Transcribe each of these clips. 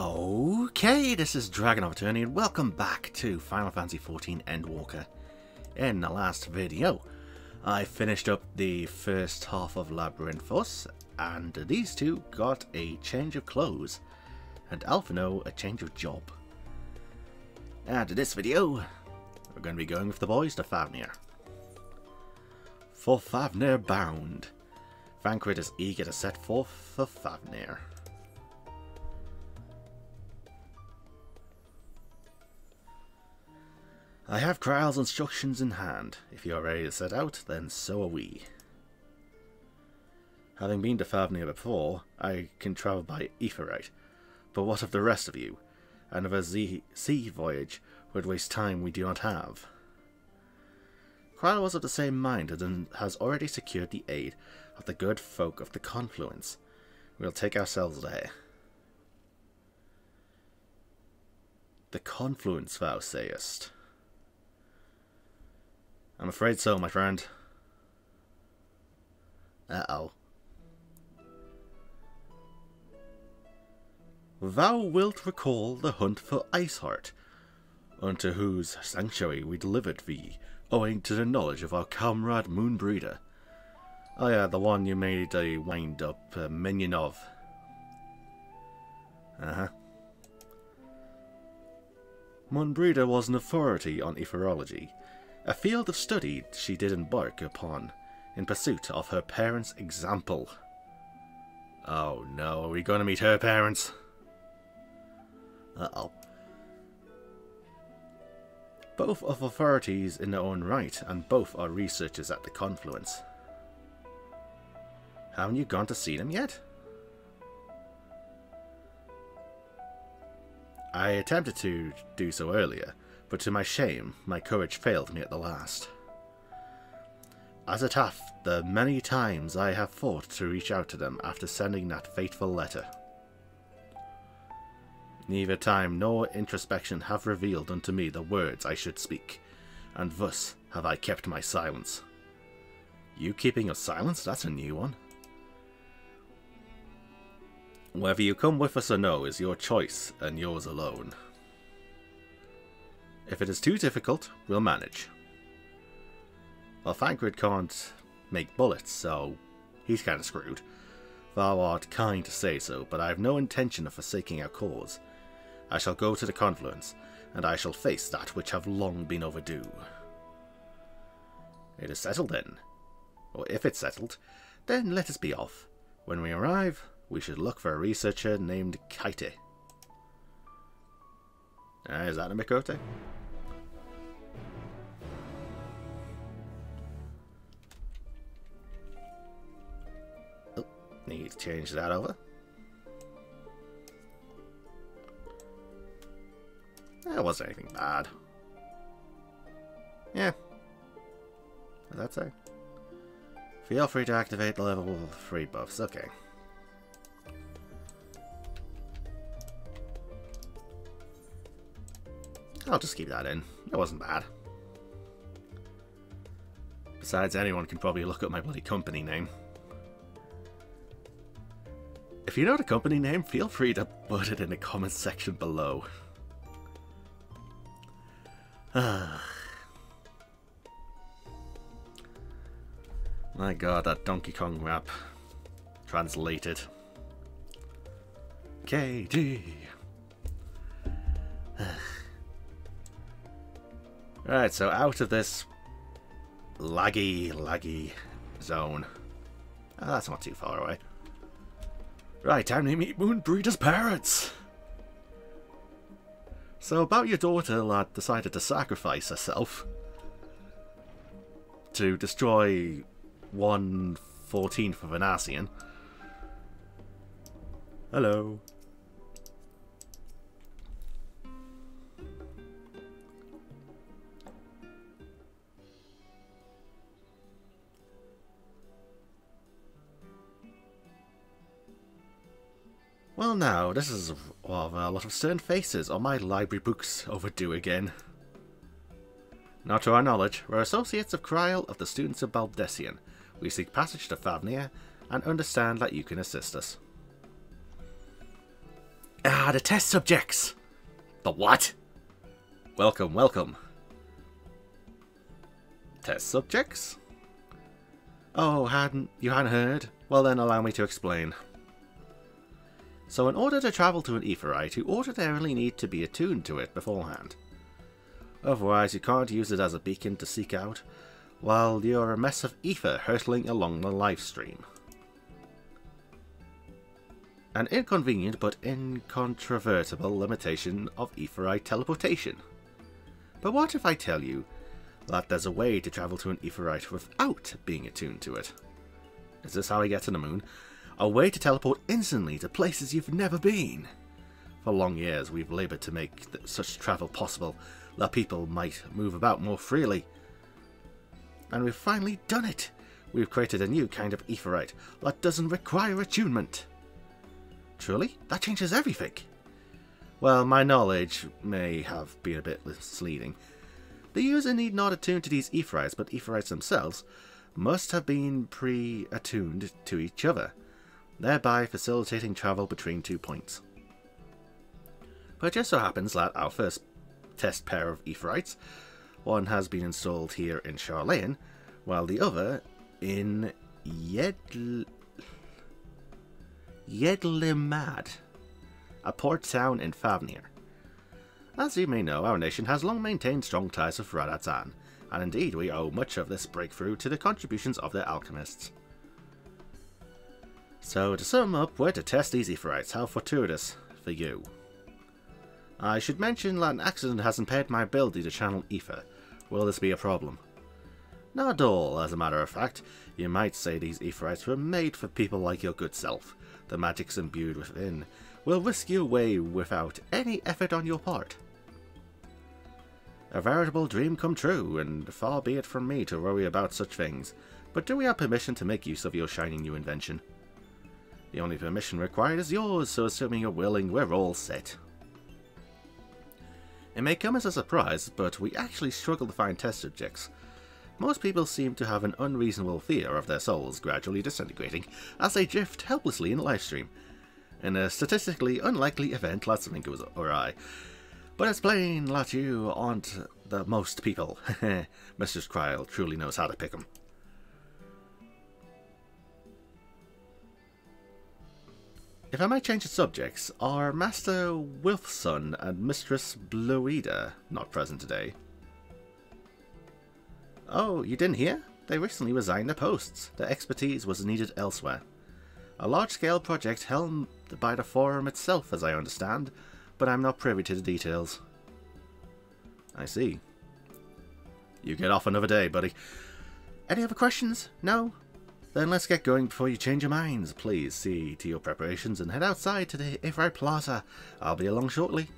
Okay, this is Dragon of Eternity and welcome back to Final Fantasy XIV Endwalker. In the last video, I finished up the first half of Labyrinthus, and these two got a change of clothes, and Alphinaud a change of job. After this video, we're going to be going with the boys to Thavnair. For Thavnair bound, Thancred is eager to set forth for Thavnair. I have Kral's instructions in hand. If you are ready to set out, then so are we. Having been to Thavnair before, I can travel by Aetherite. But what of the rest of you? Another sea voyage would waste time we do not have. Krile was of the same mind and has already secured the aid of the good folk of the Confluence. We'll take ourselves there. The Confluence, thou sayest? I'm afraid so, my friend. Uh-oh. Thou wilt recall the hunt for Iceheart, unto whose sanctuary we delivered thee, owing to the knowledge of our comrade Moenbryda. Oh yeah, the one you made a wind-up minion of. Uh-huh. Moenbryda was an authority on Etherology, a field of study she did embark upon in pursuit of her parents' example. Oh no, are we going to meet her parents? Uh-oh. Both are authorities in their own right, and both are researchers at the Confluence. Haven't you gone to see them yet? I attempted to do so earlier, but to my shame, my courage failed me at the last. As it hath, the many times I have fought to reach out to them after sending that fateful letter. Neither time nor introspection have revealed unto me the words I should speak, and thus have I kept my silence. You keeping your silence? That's a new one. Whether you come with us or no is your choice, and yours alone. If it is too difficult, we'll manage. Well, Thancred can't make bullets, so he's kind of screwed. Thou art kind to say so, but I have no intention of forsaking our cause. I shall go to the Confluence, and I shall face that which have long been overdue. It is settled then. Or if it's settled, then let us be off. When we arrive, we should look for a researcher named Kite. Is that a Mikote? Need to change that over. That wasn't anything bad. Yeah. That's it. Feel free to activate the level 3 buffs. Okay. I'll just keep that in. It wasn't bad. Besides, anyone can probably look up my bloody company name. If you know the company name, feel free to put it in the comments section below. My god, that Donkey Kong rap. Translated. KD. Right, so out of this laggy zone. Oh, that's not too far away. Right, time to meet Moenbryda's parents! So about your daughter, lad, decided to sacrifice herself to destroy 1/14th of an Asian. Hello. Well now, this is a lot of stern faces on my library books overdue again. Now to our knowledge, we're associates of Krile of the students of Baldesion. We seek passage to Thavnair and understand that you can assist us. Ah, the test subjects. The what? Welcome, welcome. Test subjects? Oh, you hadn't heard? Well then, allow me to explain. So in order to travel to an Aetherite, you ordinarily need to be attuned to it beforehand. Otherwise, you can't use it as a beacon to seek out, while you're a mess of ether hurtling along the live stream. An inconvenient but incontrovertible limitation of Aetherite teleportation. But what if I tell you that there's a way to travel to an Aetherite without being attuned to it? Is this how I get to the moon? A way to teleport instantly to places you've never been. For long years we've laboured to make such travel possible that people might move about more freely. And we've finally done it! We've created a new kind of Aetherite that doesn't require attunement. Truly? That changes everything! Well, my knowledge may have been a bit misleading. The user need not attune to these Aetherites, but Aetherites themselves must have been pre-attuned to each other, thereby facilitating travel between 2 points. But it just so happens that our first test pair of Aetherites, one has been installed here in Sharlayan, while the other in Yedlihmad, a port town in Thavnair. As you may know, our nation has long maintained strong ties with Radz-at-Han, and indeed we owe much of this breakthrough to the contributions of their alchemists. So to sum up, we're to test these Aetherites. How fortuitous for you. I should mention that an accident has impaired my ability to channel ether. Will this be a problem? Not at all, as a matter of fact. You might say these Aetherites were made for people like your good self. The magics imbued within will whisk you away without any effort on your part. A veritable dream come true, and far be it from me to worry about such things, but do we have permission to make use of your shining new invention? The only permission required is yours, so assuming you're willing, we're all set. It may come as a surprise, but we actually struggle to find test subjects. Most people seem to have an unreasonable fear of their souls gradually disintegrating as they drift helplessly in the livestream, in a statistically unlikely event that something goes awry. But it's plain that you aren't the most people. Mrs. Krile truly knows how to pick 'em. If I might change the subjects, are Master Wilfson and Mistress Bluida not present today? Oh, you didn't hear? They recently resigned their posts. Their expertise was needed elsewhere. A large-scale project held by the forum itself, as I understand, but I'm not privy to the details. I see. You get off another day, buddy. Any other questions? No? Then let's get going before you change your minds. Please see to your preparations and head outside to the Ifrit Plaza. I'll be along shortly.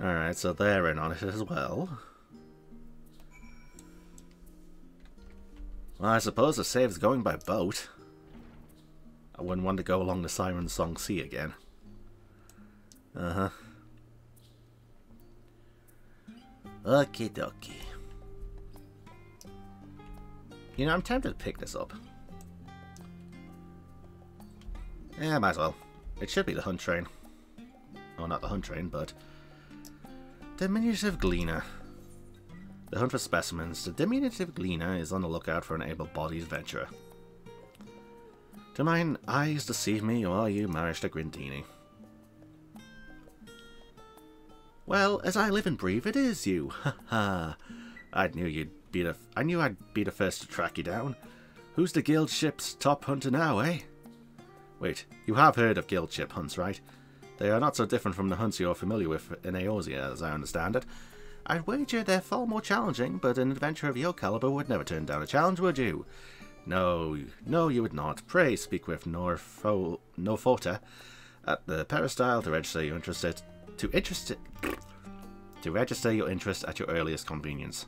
Alright, so they're in on it as well. Well, I suppose the save's going by boat. I wouldn't want to go along the Sirensong Sea again. Uh-huh. Okie dokie. You know, I'm tempted to pick this up. Yeah, might as well. It should be the hunt train. Well, not the hunt train, but... Diminutive Gleaner. The hunt for specimens. The Diminutive Gleaner is on the lookout for an able-bodied adventurer. Do mine eyes deceive me, or are you Mariashna Grandeeney? Well, as I live and breathe, it is you. Ha ha. I knew I'd be the first to track you down. Who's the guild ship's top hunter now, eh? Wait, you have heard of guild ship hunts, right? They are not so different from the hunts you're familiar with in Eosia, as I understand it. I'd wager they're far more challenging, but an adventurer of your caliber would never turn down a challenge, would you? No, no, you would not. Pray speak with Norforta at the peristyle to register your interest at your earliest convenience.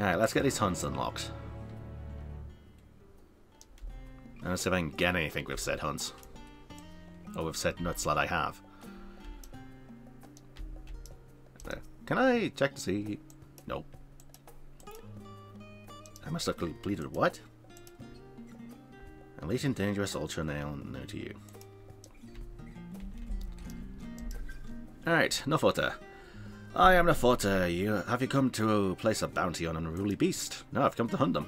Alright, let's get these hunts unlocked. And let's see if I can get anything with said hunts. Or with said nuts that I have. Can I check to see? Nope. I must have completed what? Unleash and dangerous ultra now, no to you. Alright, Nofota. I am Nofota. Have you come to place a bounty on an unruly beast? No, I've come to hunt them.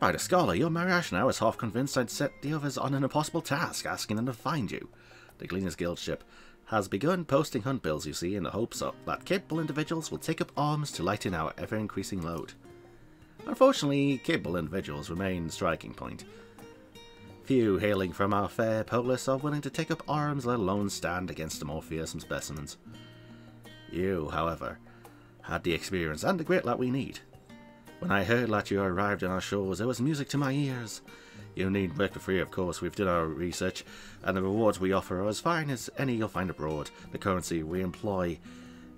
By the scholar, your Mariashna was half convinced I'd set the others on an impossible task, asking them to find you. The Gleaners Guild ship has begun posting hunt bills, you see, in the hopes that capable individuals will take up arms to lighten our ever-increasing load. Unfortunately, capable individuals remain striking point. Few hailing from our fair polis are willing to take up arms, let alone stand against the more fearsome specimens. You, however, had the experience and the grit that we need. When I heard that you arrived on our shores, it was music to my ears. You needn't work for free, of course. We've done our research, and the rewards we offer are as fine as any you'll find abroad. The currency we employ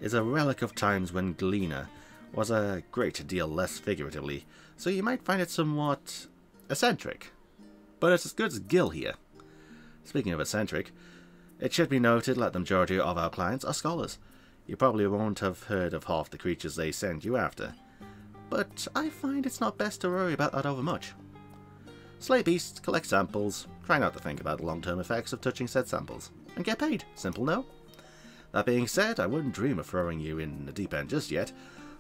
is a relic of times when Gleaner was a great deal less figuratively, so you might find it somewhat eccentric. But it's as good as Gil here. Speaking of eccentric, it should be noted that the majority of our clients are scholars. You probably won't have heard of half the creatures they send you after. But I find it's not best to worry about that overmuch. Slay beasts, collect samples, try not to think about the long-term effects of touching said samples, and get paid. Simple, no? That being said, I wouldn't dream of throwing you in the deep end just yet.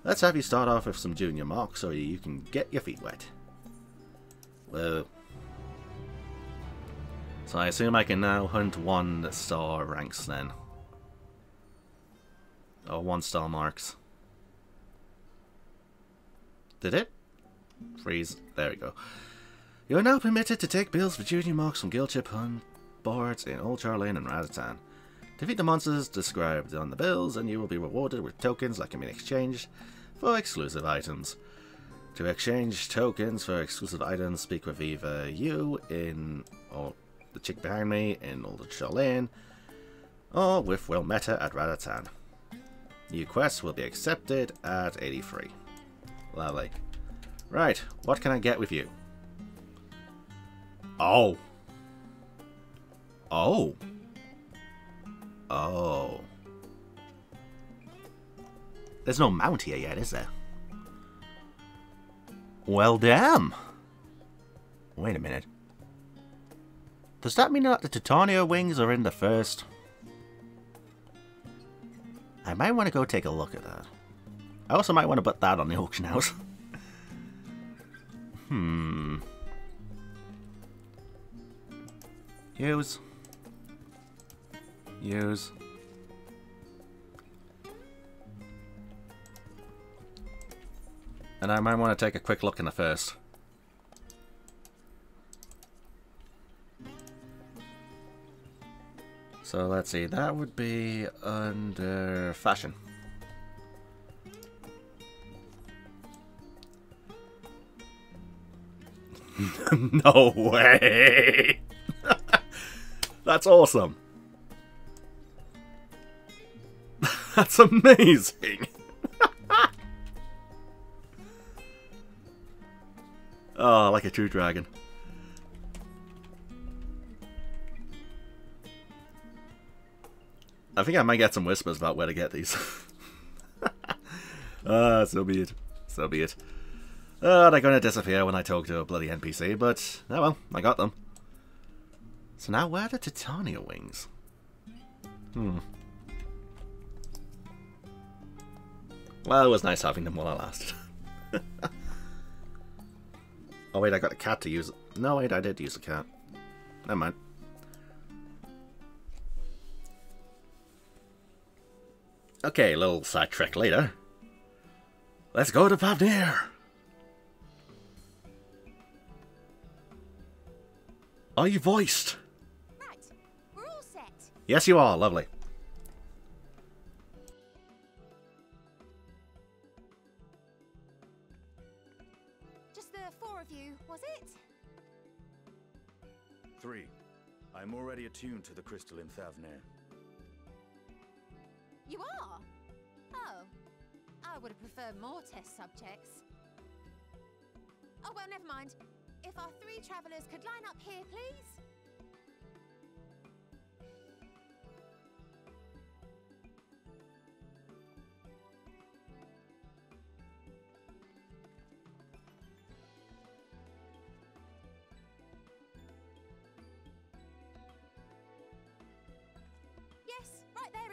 Let's have you start off with some junior marks so you can get your feet wet. Whoa. So I assume I can now hunt 1-star ranks then. Or 1-star marks. Did it? Freeze. There we go. You are now permitted to take bills for junior marks from guild ship hunt boards in Old Sharlayan and Radz-at-Han. Defeat the monsters described on the bills and you will be rewarded with tokens that can be exchanged for exclusive items. To exchange tokens for exclusive items, speak with either you in or the chick behind me in Old Sharlayan or with Will Meta at Radz-at-Han. New quests will be accepted at 83. Lovely. Right, what can I get with you? Oh. Oh. Oh. There's no mount here yet, is there? Well, damn. Wait a minute. Does that mean that the Titania Wings are in the first? I might want to go take a look at that. I also might want to put that on the auction house. Hmm. Use. Use. And I might want to take a quick look in the first. So let's see, that would be under fashion. No way! That's awesome. That's amazing. Oh, like a true dragon. I think I might get some whispers about where to get these. Ah, so be it. So be it. They're going to disappear when I talk to a bloody NPC, but, oh well, I got them. So now where are the Titania Wings? Hmm. Well, it was nice having them while I lasted. Oh wait, I got a cat to use. No wait, I did use a cat. Never mind. Okay, a little sidetrack later. Let's go to Thavnair! Are you voiced? Right. We're all set. Yes, you are. Lovely. Just the four of you, was it? Three. I'm already attuned to the crystal in Thavnair. You are? Oh. I would have preferred more test subjects. Oh, well, never mind. If our three travelers could line up here, please.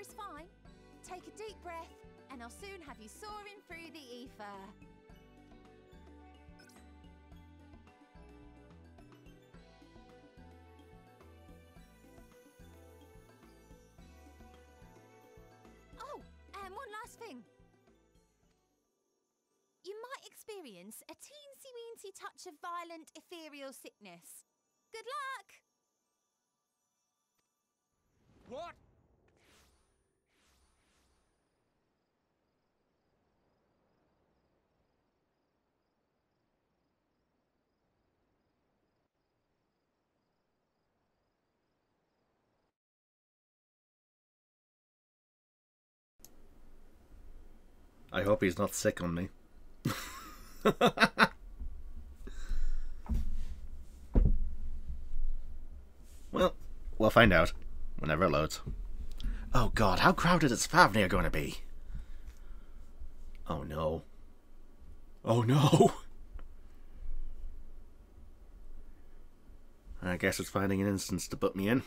is fine. Take a deep breath, and I'll soon have you soaring through the ether. Oh, and one last thing. You might experience a teensy-weensy touch of violent ethereal sickness. Good luck! What? I hope he's not sick on me. Well, we'll find out whenever it loads. Oh god, how crowded is Thavnair going to be? Oh no. Oh no! I guess it's finding an instance to put me in.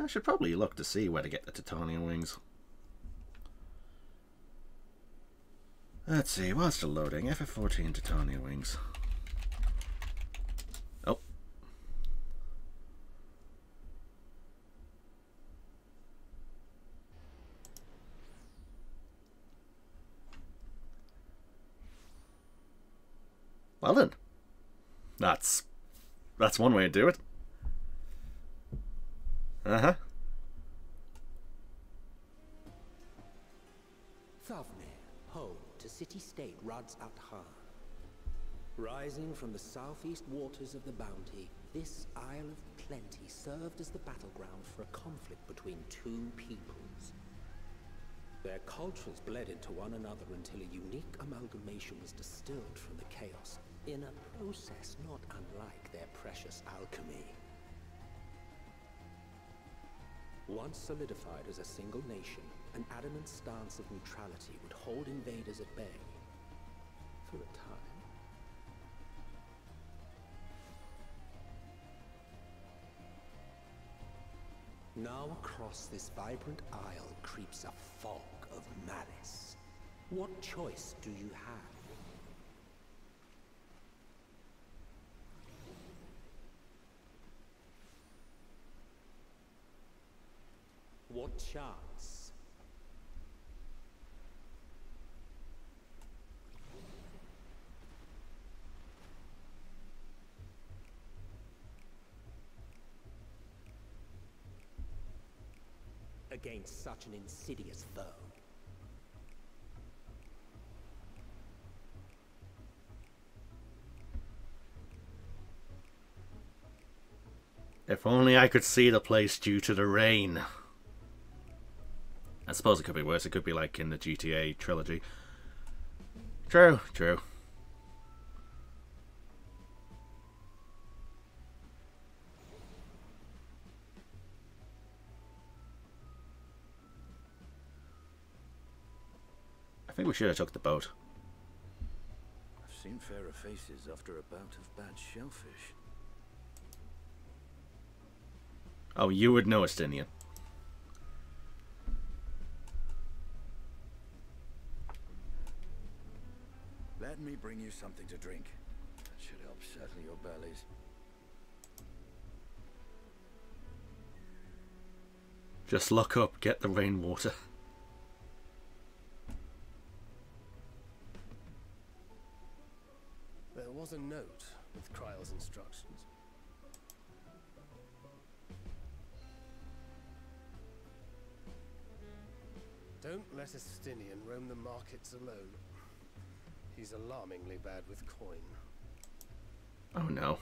I should probably look to see where to get the Titania Wings. Let's see, while still loading, FF14 Titania Wings. Oh. Well then. That's one way to do it. Uh-huh. Thavnair, home to city-state Radz-at-Han. Rising from the southeast waters of the Bounty, this Isle of Plenty served as the battleground for a conflict between two peoples. Their cultures bled into one another until a unique amalgamation was distilled from the chaos in a process not unlike their precious alchemy. Once solidified as a single nation, an adamant stance of neutrality would hold invaders at bay. For a time. Now across this vibrant isle creeps a fog of malice. What choice do you have? What chance? Against such an insidious foe. If only I could see the place due to the rain. I suppose it could be worse. It could be like in the GTA trilogy. True, true. I think we should have took the boat. I've seen fairer faces after a bout of bad shellfish. Oh, you would know, Estinien. Let me bring you something to drink. That should help settle your bellies. Just look up, get the rainwater. There was a note with Krile's instructions. Don't let Estinien roam the markets alone. He's alarmingly bad with coin. Oh no.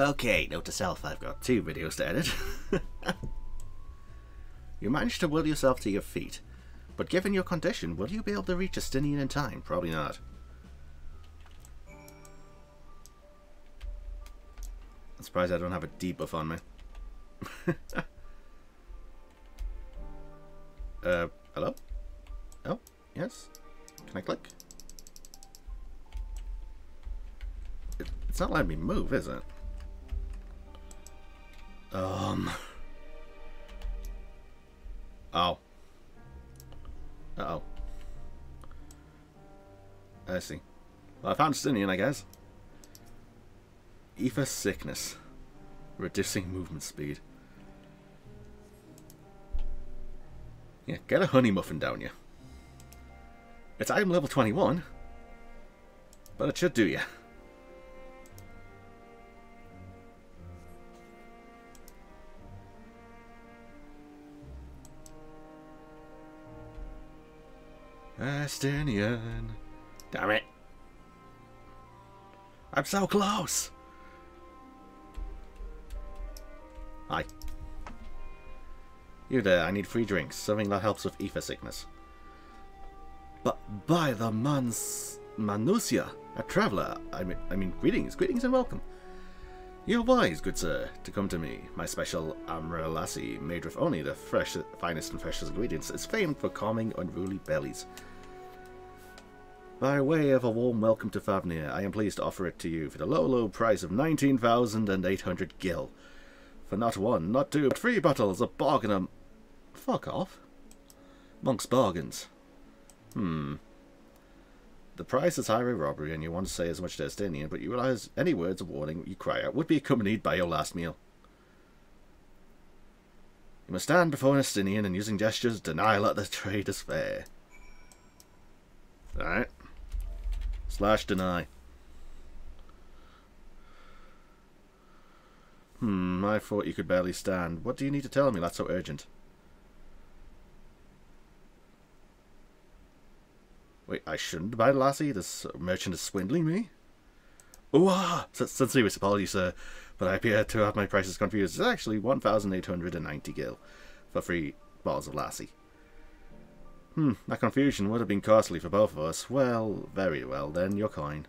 Okay, note to self, I've got two videos to edit. You You managed to will yourself to your feet. But given your condition, will you be able to reach Estinien in time? Probably not. I'm surprised I don't have a debuff on me. Hello? Oh, yes. Can I click? It's not letting me move, is it? Oh. Uh-oh. I see. Well, I found Estinien, I guess. Aether Sickness. Reducing movement speed. Yeah, get a honey muffin down you. It's item level 21. But it should do ya. Estinien. Damn it. I'm so close. Hi. You there, I need free drinks. Something that helps with Aether Sickness. But by the Manusia, a traveller, I mean, greetings and welcome. You're wise, good sir, to come to me. My special Amralassi, made with only the finest and freshest ingredients, is famed for calming unruly bellies. By way of a warm welcome to Thavnair, I am pleased to offer it to you for the low, low price of 19,800 gil. For not one, not two, but three bottles of bargainum. Fuck off. Monk's bargains. The price is highway robbery, and you want to say as much to Estinien, but you realize any words of warning you cry out would be accompanied by your last meal. You must stand before an Estinien and, using gestures, deny that the trade is fair. Alright. Slash deny. I thought you could barely stand. What do you need to tell me that's so urgent? Wait, I shouldn't buy Lassie? This merchant is swindling me? Ooh-ah! Sincerely, apology, sir, but I appear to have my prices confused. It's actually 1,890 gil for 3 bottles of Lassie. That confusion would have been costly for both of us. Well, very well then, your coin.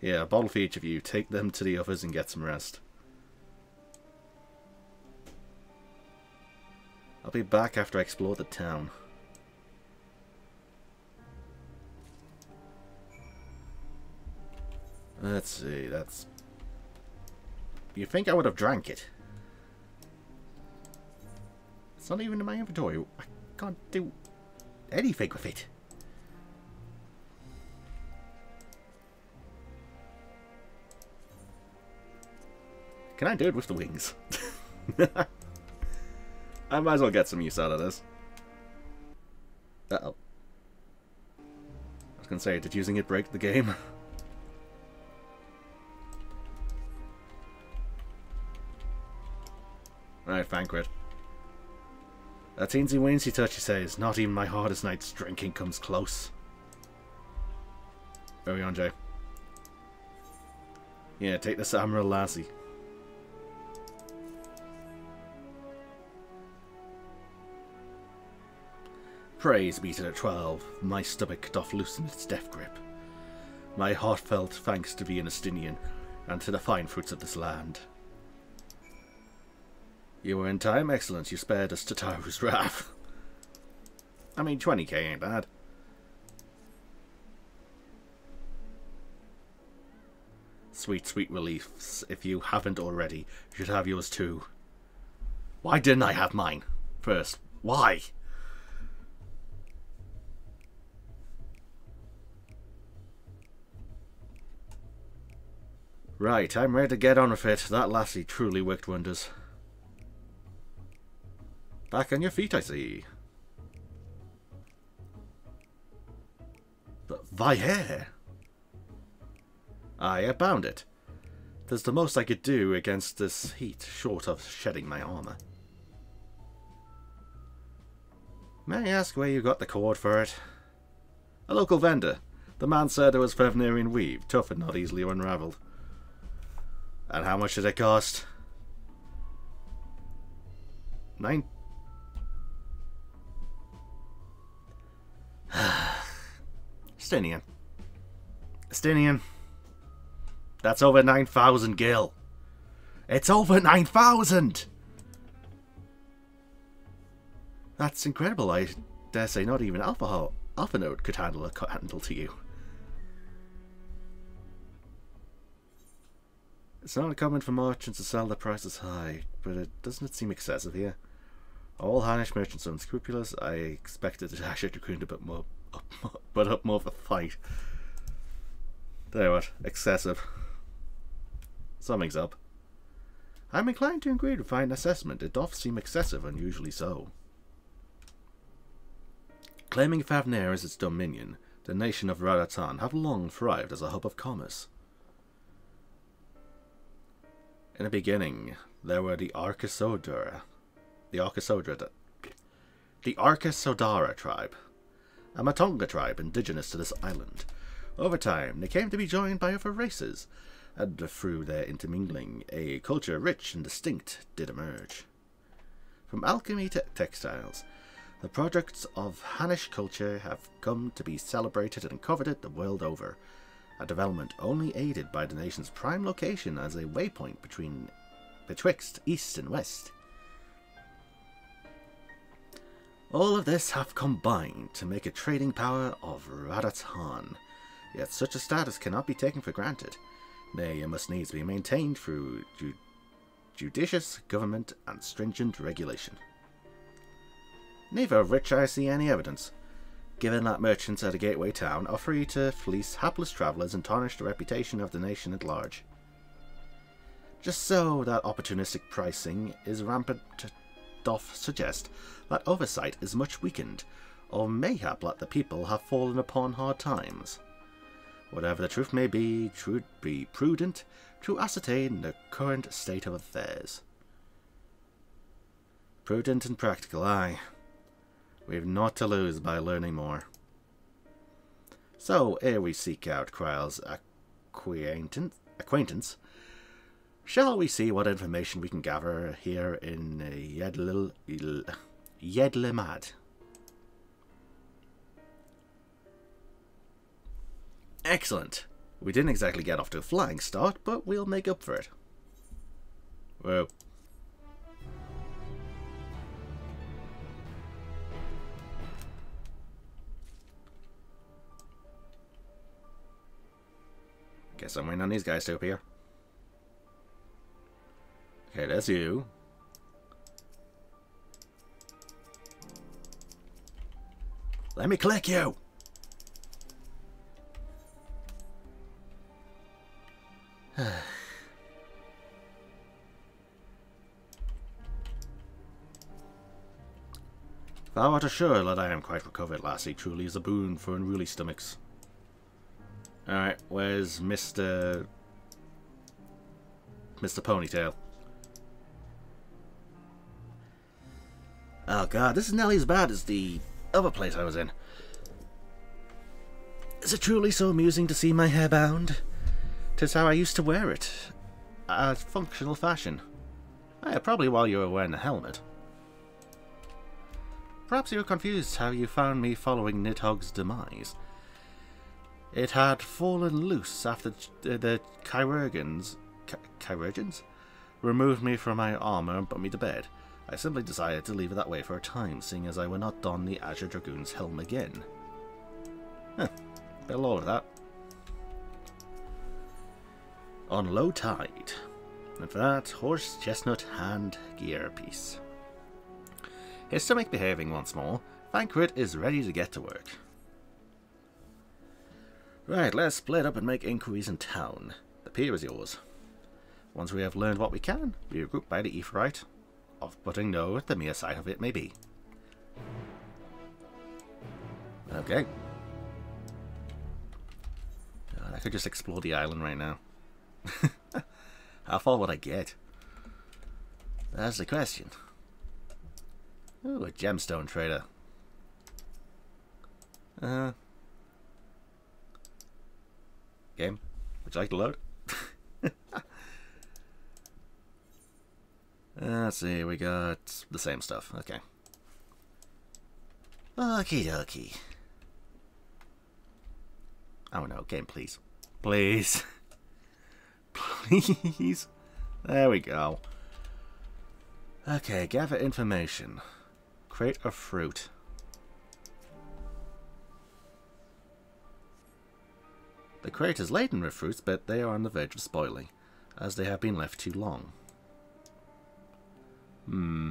Yeah, a bottle for each of you. Take them to the others and get some rest. I'll be back after I explore the town. Let's see, that's... You'd think I would have drank it. It's not even in my inventory. I can't do anything with it. Can I do it with the wings? I might as well get some use out of this. Uh-oh. I was going to say, did using it break the game? Alright, Thancred. A teensy-weensy touch, he says. Not even my hardest night's drinking comes close. Urianger. Yeah, take this Amra Lassie. Praise be to the 12, my stomach doth loosen its death grip. My heartfelt thanks to thee, an Estinien, and to the fine fruits of this land. You were in time, excellence, you spared us to Taru's wrath. I mean, 20k ain't bad. Sweet, sweet reliefs, if you haven't already, you should have yours too. Why didn't I have mine first? Why? Right, I'm ready to get on with it. That lassie truly worked wonders. Back on your feet, I see. But thy hair! I abound it. 'Tis the most I could do against this heat, short of shedding my armour. May I ask where you got the cord for it? A local vendor. The man said it was Thavnairian weave, tough and not easily unravelled. And how much did it cost? Nine. Estinien. Estinien. That's over 9,000 gil. It's over 9,000! That's incredible. I dare say not even Alphinaud could handle a handle to you. It's not uncommon for merchants to sell their prices high, but it doesn't seem excessive here. All Hannish merchants are unscrupulous. I expected that I should have grinned a bit more, but up more of a fight. Tell you what, excessive. Something's up. I'm inclined to agree with fine assessment. It doth seem excessive, unusually so. Claiming Thavnair as its dominion, the nation of Radz-at-Han have long thrived as a hub of commerce. In the beginning, there were the Arkasodara. The Arkasodara tribe, a Matonga tribe indigenous to this island. Over time, they came to be joined by other races, and through their intermingling, a culture rich and distinct did emerge. From alchemy to textiles, the products of Hannish culture have come to be celebrated and coveted the world over. A development only aided by the nation's prime location as a waypoint betwixt east and west. All of this have combined to make a trading power of Radz-at-Han, yet such a status cannot be taken for granted. Nay, it must needs be maintained through judicious government and stringent regulation. Neither of which I see any evidence, given that merchants at a gateway town are free to fleece hapless travellers and tarnish the reputation of the nation at large. Just so that opportunistic pricing is rampant doth suggest that oversight is much weakened, or mayhap that the people have fallen upon hard times. Whatever the truth may be, 'twould be prudent to ascertain the current state of affairs. Prudent and practical, aye. We've naught to lose by learning more. So, ere we seek out Krile's acquaintance, shall we see what information we can gather here in Yedlihmad? Excellent. We didn't exactly get off to a flying start, but we'll make up for it. Whoa. Guess I'm waiting on these guys to appear. Okay, that's you. Let me click you! Thou art assured that I am quite recovered, lassie. Truly is a boon for unruly stomachs. Alright, where's Mr. Ponytail? Oh god, this is nearly as bad as the other place I was in. Is it truly so amusing to see my hair bound? 'Tis how I used to wear it. As functional fashion. Yeah, probably while you were wearing a helmet. Perhaps you were confused how you found me following Nidhogg's demise. It had fallen loose after the chirurgeons removed me from my armour and put me to bed. I simply decided to leave it that way for a time, seeing as I would not don the Azure Dragoon's helm again. Huh, bit of lore of that. On low tide. And for that, horse chestnut hand gear piece. His stomach behaving once more, Thancred is ready to get to work. Right, let's split up and make inquiries in town. The pier is yours. Once we have learned what we can, we regroup by the Aetherite. Off-putting though, the mere sight of it may be. Okay. God, I could just explore the island right now. How far would I get? That's the question. Ooh, a gemstone trader. Game. Would you like to load? Let's see, we got the same stuff. Okay. Okie dokie. Oh no, game, please. Please. Please. There we go. Okay, gather information. Crate of fruit. The crate is laden with fruits, but they are on the verge of spoiling, as they have been left too long. Hmm.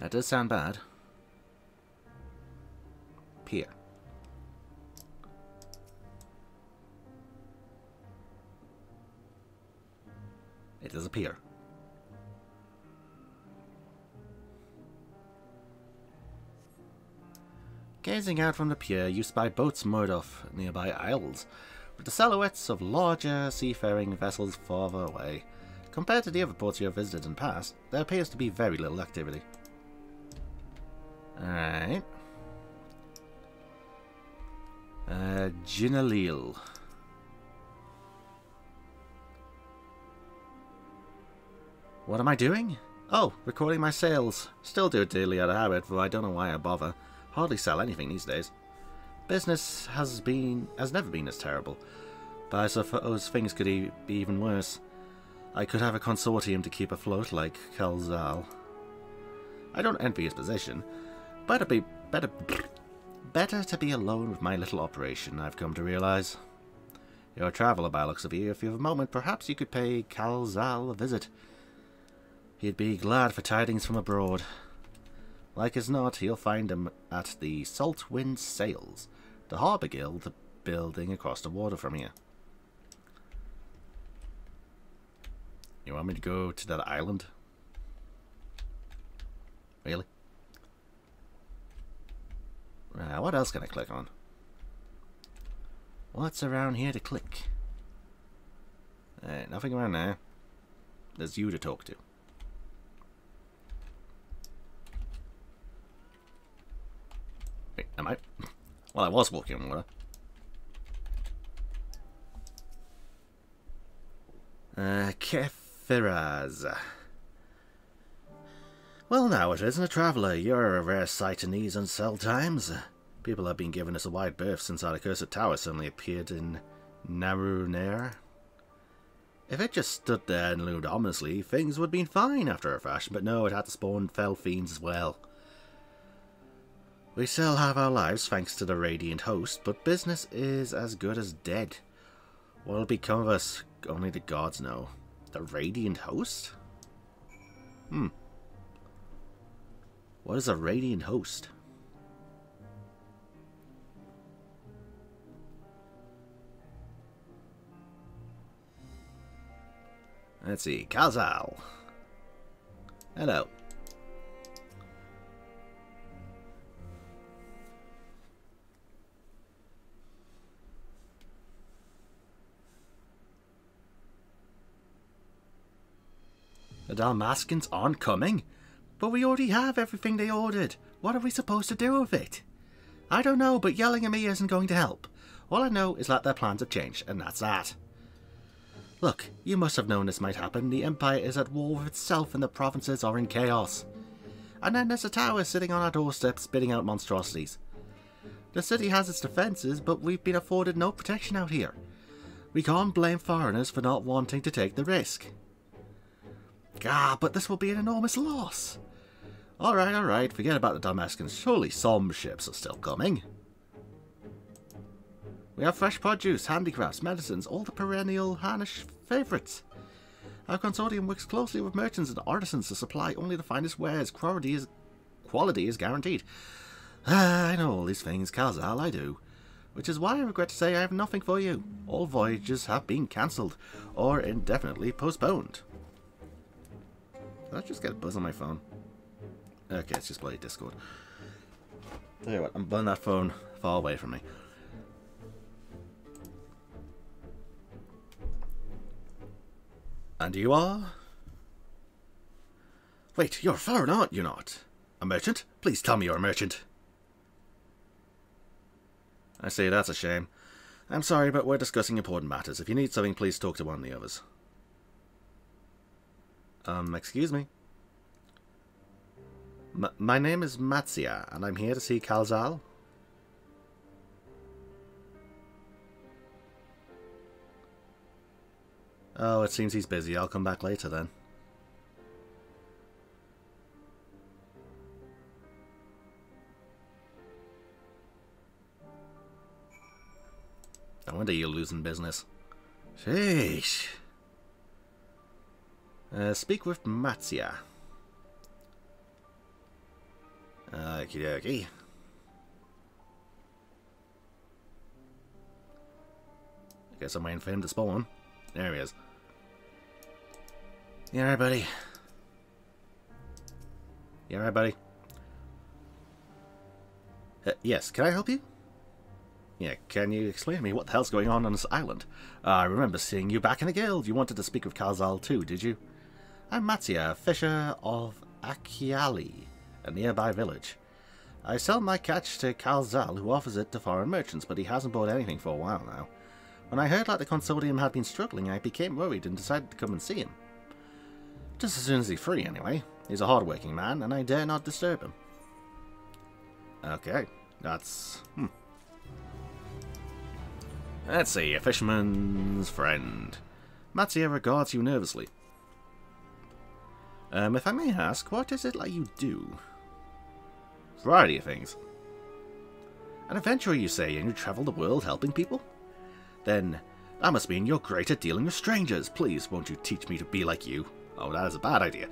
That does sound bad. Pier. It is a pier. Gazing out from the pier, you spy boats moored off nearby isles, with the silhouettes of larger seafaring vessels farther away. Compared to the other ports you have visited in the past, there appears to be very little activity. Alright. Jinalil. What am I doing? Oh, recording my sales. Still do it daily out of habit, though I don't know why I bother. Hardly sell anything these days. Business has never been as terrible, but I suppose things could be even worse. I could have a consortium to keep afloat like Kalzal. I don't envy his position, but it'd be better to be alone with my little operation, I've come to realize. You're a traveler by the looks of you. If you have a moment, perhaps you could pay Kalzal a visit. He'd be glad for tidings from abroad. Like as not, you'll find him at the Salt Wind Sails, the harbour guild building across the water from here. You want me to go to that island? Really? What else can I click on? What's around here to click? Nothing around there. There's you to talk to. Wait, am I? Well, I was walking on water. Kefiraz. Well, now it isn't a traveller. You're a rare sight in these unsettled times. People have been giving us a wide berth since our accursed tower suddenly appeared in Naruneir. If it just stood there and loomed ominously, things would have been fine after a fashion, but no, it had to spawn fell fiends as well. We still have our lives thanks to the Radiant Host, but business is as good as dead. What'll become of us, only the gods know. The Radiant Host? Hmm. What is a Radiant Host? Let's see. Kalzal. Hello. The Dalmascans aren't coming? But we already have everything they ordered. What are we supposed to do with it? I don't know, but yelling at me isn't going to help. All I know is that their plans have changed, and that's that. Look, you must have known this might happen. The Empire is at war with itself and the provinces are in chaos. And then there's a tower sitting on our doorstep spitting out monstrosities. The city has its defences, but we've been afforded no protection out here. We can't blame foreigners for not wanting to take the risk. Ah, but this will be an enormous loss. Alright, forget about the Dalmascans. Surely some ships are still coming. We have fresh produce, handicrafts, medicines, all the perennial Hannish favourites. Our consortium works closely with merchants and artisans to supply only the finest wares. Quality is guaranteed. I know all these things, Kalzal, I do. Which is why I regret to say I have nothing for you. All voyages have been cancelled or indefinitely postponed. Did I just get a buzz on my phone? Okay, it's just bloody Discord. Tell you what, I'm burning that phone far away from me. And you are? Wait, you're a foreigner, aren't you not? A merchant? Please tell me you're a merchant. I see, that's a shame. I'm sorry, but we're discussing important matters. If you need something, please talk to one of the others. Excuse me. My name is Matsya, and I'm here to see Kalzal. Oh, it seems he's busy. I'll come back later then. No wonder you're losing business. Sheesh. Speak with Matsya. Okie dokie. I guess I'm waiting for him to spawn. There he is. You alright, buddy? You alright, buddy? Yes, can I help you? Yeah, can you explain to me what the hell's going on this island? I remember seeing you back in the guild. You wanted to speak with Kalzal too, did you? I'm Matsya, a fisher of Achiali, a nearby village. I sell my catch to Kalzal, who offers it to foreign merchants, but he hasn't bought anything for a while now. When I heard that the consortium had been struggling, I became worried and decided to come and see him. Just as soon as he's free, anyway. He's a hard-working man, and I dare not disturb him. Okay, that's... Let's see, a fisherman's friend. Matsya regards you nervously. If I may ask, what is it like you do? Variety of things. An adventurer, you say, and you travel the world helping people? Then that must mean you're great at dealing with strangers. Please, won't you teach me to be like you? Oh, that is a bad idea.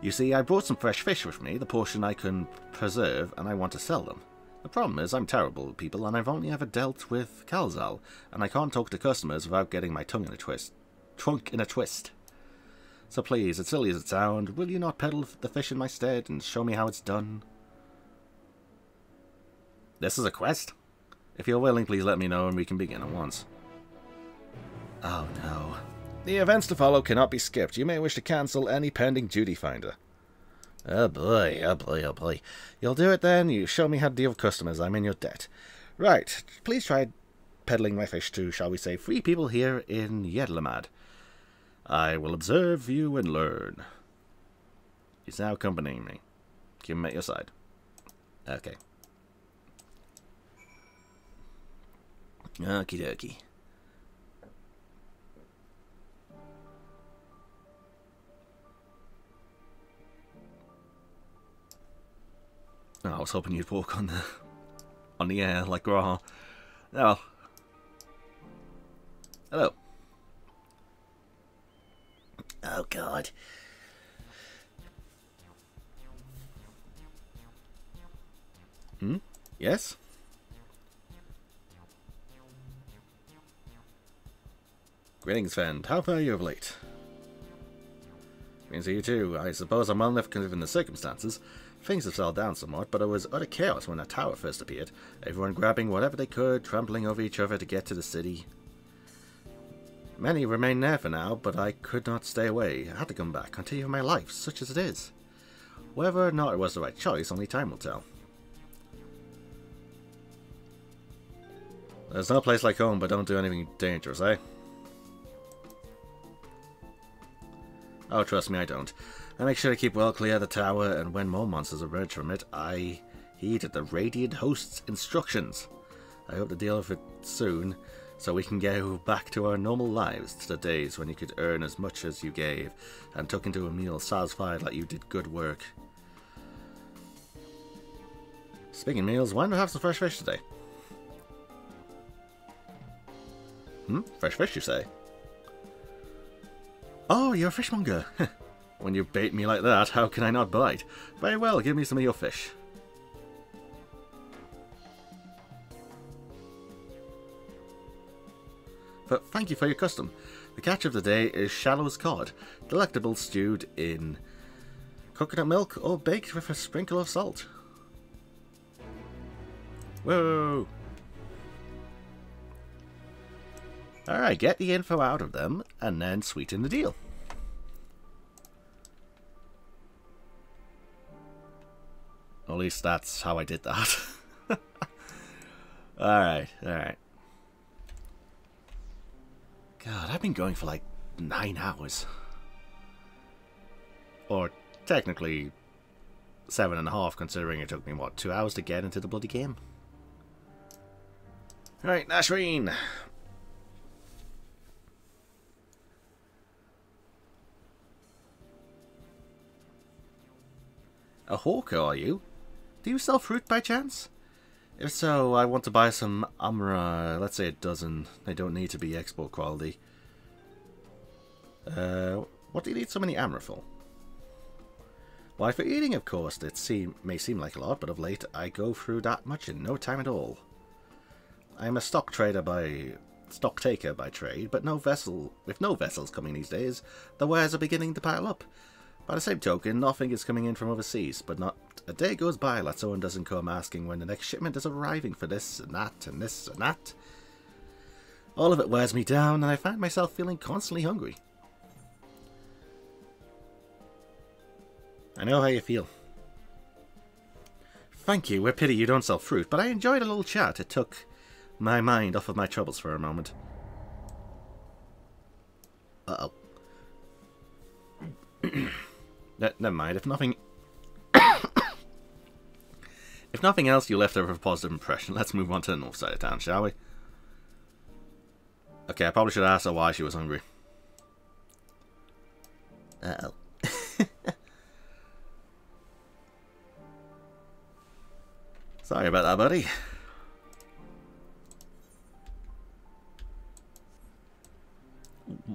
You see, I brought some fresh fish with me, the portion I can preserve, and I want to sell them. The problem is I'm terrible with people, and I've only ever dealt with Kalzal, and I can't talk to customers without getting my tongue in a twist. Trunk in a twist. So please, as silly as it sounds, will you not peddle the fish in my stead and show me how it's done? This is a quest. If you're willing, please let me know and we can begin at once. Oh no. The events to follow cannot be skipped. You may wish to cancel any pending duty finder. Oh boy, oh boy, oh boy. You'll do it then. You show me how to deal with customers. I'm in your debt. Right. Please try peddling my fish to, shall we say, free people here in Yedlihmad. I will observe you and learn. He's now accompanying me. Keep him at your side. Okay. Okie dokie. Oh, I was hoping you'd walk on the air like Graha. Oh. Hello. Oh God. Yes. Greetings, friend. How fare you of late? Greetings to you too. I suppose I'm well enough given the circumstances. Things have settled down somewhat, but it was utter chaos when that tower first appeared. Everyone grabbing whatever they could, trampling over each other to get to the city. Many remain there for now, but I could not stay away. I had to come back, continue my life, such as it is. Whether or not it was the right choice, only time will tell. There's no place like home, but don't do anything dangerous, eh? Oh, trust me, I don't. I make sure to keep well clear of the tower, and when more monsters emerge from it, I heed the Radiant Host's instructions. I hope to deal with it soon, so we can go back to our normal lives, to the days when you could earn as much as you gave, and took into a meal satisfied that you did good work. Speaking of meals, why not have some fresh fish today? Fresh fish, you say? Oh, you're a fishmonger! When you bait me like that, how can I not bite? Very well, give me some of your fish. But thank you for your custom. The catch of the day is shallow's cod, delectable stewed in coconut milk or baked with a sprinkle of salt. Whoa! Alright, get the info out of them and then sweeten the deal. At least that's how I did that. Alright, alright. God, I've been going for like 9 hours. Or technically 7.5, considering it took me, what, 2 hours to get into the bloody game? Alright, Nashreen! A hawker, are you? Do you sell fruit by chance? If so, I want to buy some amra, let's say a dozen. They don't need to be export quality. What do you need so many amra for? Why, for eating, of course. It may seem like a lot, but of late I go through that much in no time at all. I'm a stock taker by trade, but with no vessels coming these days, the wares are beginning to pile up. By the same token, nothing is coming in from overseas, but not a day goes by that someone doesn't come asking when the next shipment is arriving for this and that and this and that. All of it wears me down, and I find myself feeling constantly hungry. I know how you feel. Thank you. A pity you don't sell fruit, but I enjoyed a little chat. It took my mind off of my troubles for a moment. Uh-oh. Never mind. If nothing else, you left over a positive impression. Let's move on to the north side of town, shall we? Okay, I probably should ask her why she was hungry. Uh-oh. Sorry about that, buddy.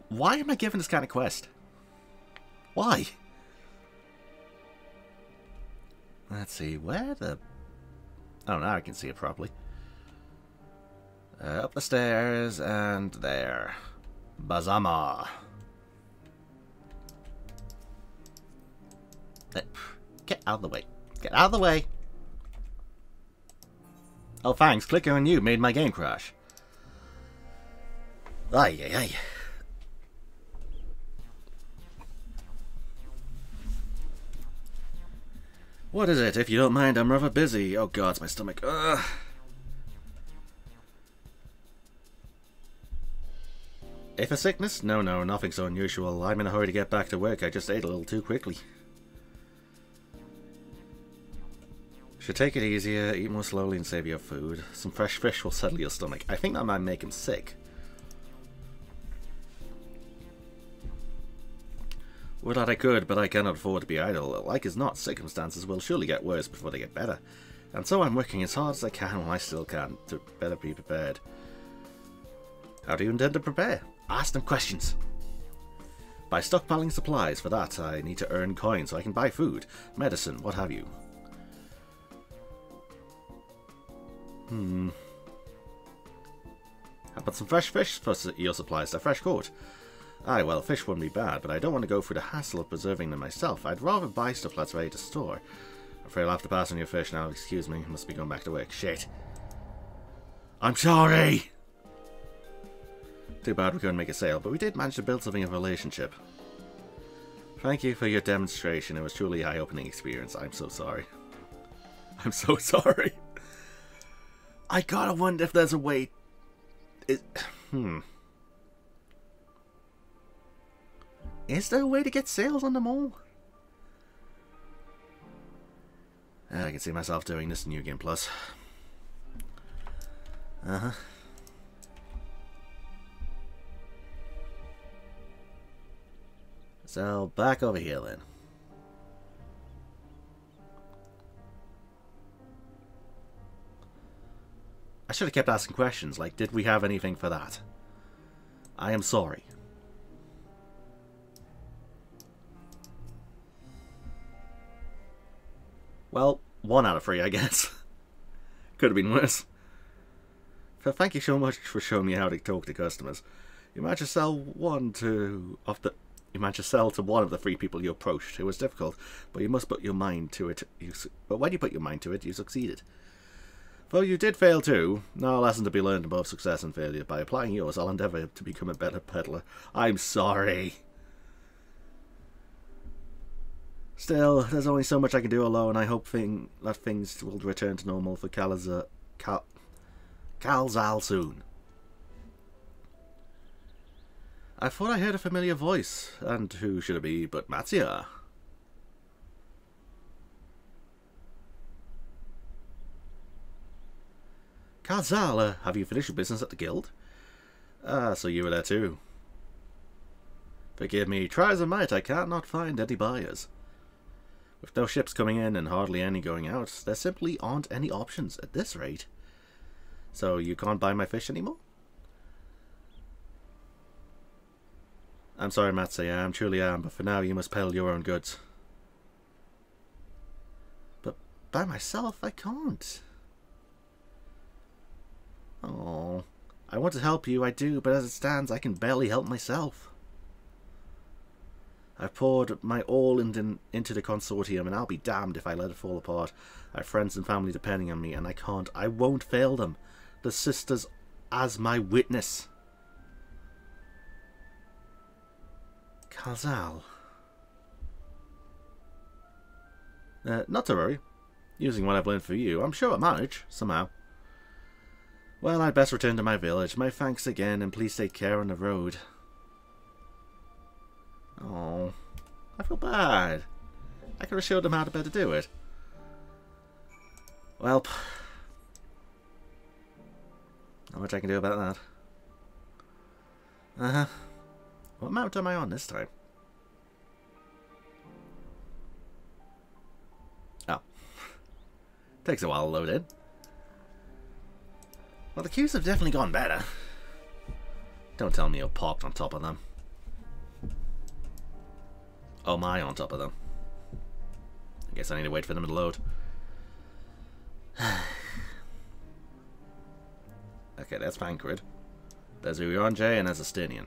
Why am I given this kind of quest? Why? Let's see, where the... Oh, now I can see it properly. Up the stairs, and there. Bazama. Get out of the way. Get out of the way! Oh, thanks. Clicker on you made my game crash. Ay, ay, ay. What is it? If you don't mind, I'm rather busy. Oh god, it's my stomach. Ugh. If a sickness? No, nothing so unusual. I'm in a hurry to get back to work. I just ate a little too quickly. Should take it easier, eat more slowly and save your food. Some fresh fish will settle your stomach. I think that might make him sick. Would that I could, but I cannot afford to be idle. Like as not, circumstances will surely get worse before they get better. And so I'm working as hard as I can while I still can, to better be prepared. How do you intend to prepare? Ask them questions. By stockpiling supplies. For that, I need to earn coins so I can buy food, medicine, what have you. How about some fresh fish for your supplies? They're fresh caught. Aye, well, fish wouldn't be bad, but I don't want to go through the hassle of preserving them myself. I'd rather buy stuff that's ready to store. I'm afraid I'll have to pass on your fish now. Excuse me, I must be going back to work. Shit. I'm sorry! Too bad we couldn't make a sale, but we did manage to build something of a relationship. Thank you for your demonstration. It was truly an eye-opening experience. I'm so sorry. I'm so sorry. I gotta wonder if there's a way... Is there a way to get sales on them all? I can see myself doing this in New Game Plus. So, back over here then. I should have kept asking questions, like, did we have anything for that? I am sorry. Well, 1 out of 3, I guess. Could have been worse. But thank you so much for showing me how to talk to customers. You managed to sell to one of the 3 people you approached. It was difficult, but you must put your mind to it. But when you put your mind to it, you succeeded. Though you did fail too. No lesson to be learned above success and failure. By applying yours, I'll endeavour to become a better peddler. I'm sorry. Still, there's only so much I can do alone. I hope that things will return to normal for Kalzal soon. I thought I heard a familiar voice. And who should it be but Matsya? Kalzal, have you finished your business at the guild? Ah, so you were there too. Forgive me, try as I might, I cannot find any buyers. With no ships coming in and hardly any going out, there simply aren't any options at this rate. So you can't buy my fish anymore? I'm sorry, Matsya, I truly am, but for now you must peddle your own goods. But by myself, I can't. Oh, I want to help you, I do, but as it stands, I can barely help myself. I've poured my all into the consortium, and I'll be damned if I let it fall apart. I have friends and family depending on me, and I won't fail them. The sisters as my witness. Kalzal. Not to worry. Using what I've learned for you, I'm sure I'll manage, somehow. Well, I'd best return to my village. My thanks again, and please take care on the road. Oh, I feel bad. I could have showed them how to better do it. Well, not much I can do about that. What mount am I on this time? Oh. Takes a while to load in. Well, the queues have definitely gone better. Don't tell me you're parked on top of them. Oh my, on top of them. I guess I need to wait for them to load. Okay, that's Thancred. There's Urianger and there's Estinien.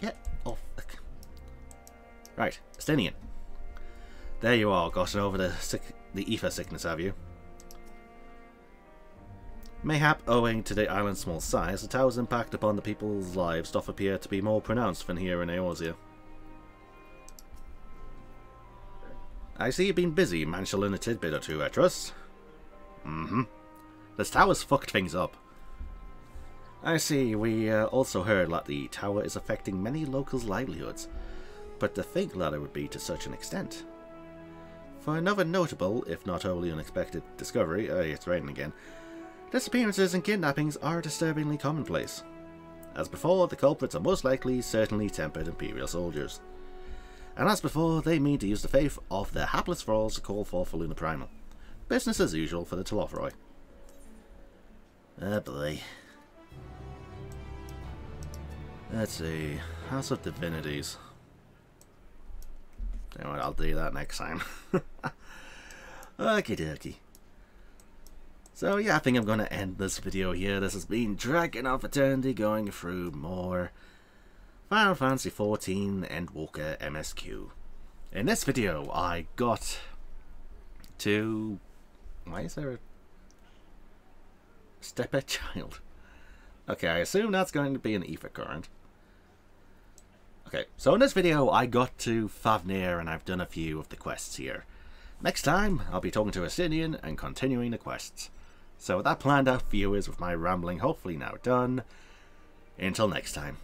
Get off. Right, Estinien. There you are, gotten over the ether sickness, have you? Mayhap, owing to the island's small size, the tower's impact upon the people's lives doth appear to be more pronounced than here in Eosia. I see you've been busy, managed to learn a tidbit or two, I trust. Mm-hmm. This tower's fucked things up. I see, we also heard that the tower is affecting many locals' livelihoods, but to think that it would be to such an extent. For another notable, if not wholly unexpected, discovery, it's raining again, disappearances and kidnappings are disturbingly commonplace. As before, the culprits are most likely certainly tempered Imperial soldiers. And as before, they mean to use the faith of their hapless thralls to call forth for Lunar Primal. Business as usual for the Talothroy. Oh boy. Let's see. House of Divinities. You know what, I'll do that next time. Okie dokie. So yeah, I think I'm going to end this video here. This has been dragging on for eternity, going through more Final Fantasy XIV Endwalker MSQ. In this video, I got to... Why is there a... Stepet Child? Okay, I assume that's going to be an ether current. Okay, so in this video, I got to Thavnair, and I've done a few of the quests here. Next time, I'll be talking to Estinien and continuing the quests. So with that planned out, viewers, with my rambling hopefully now done. Until next time.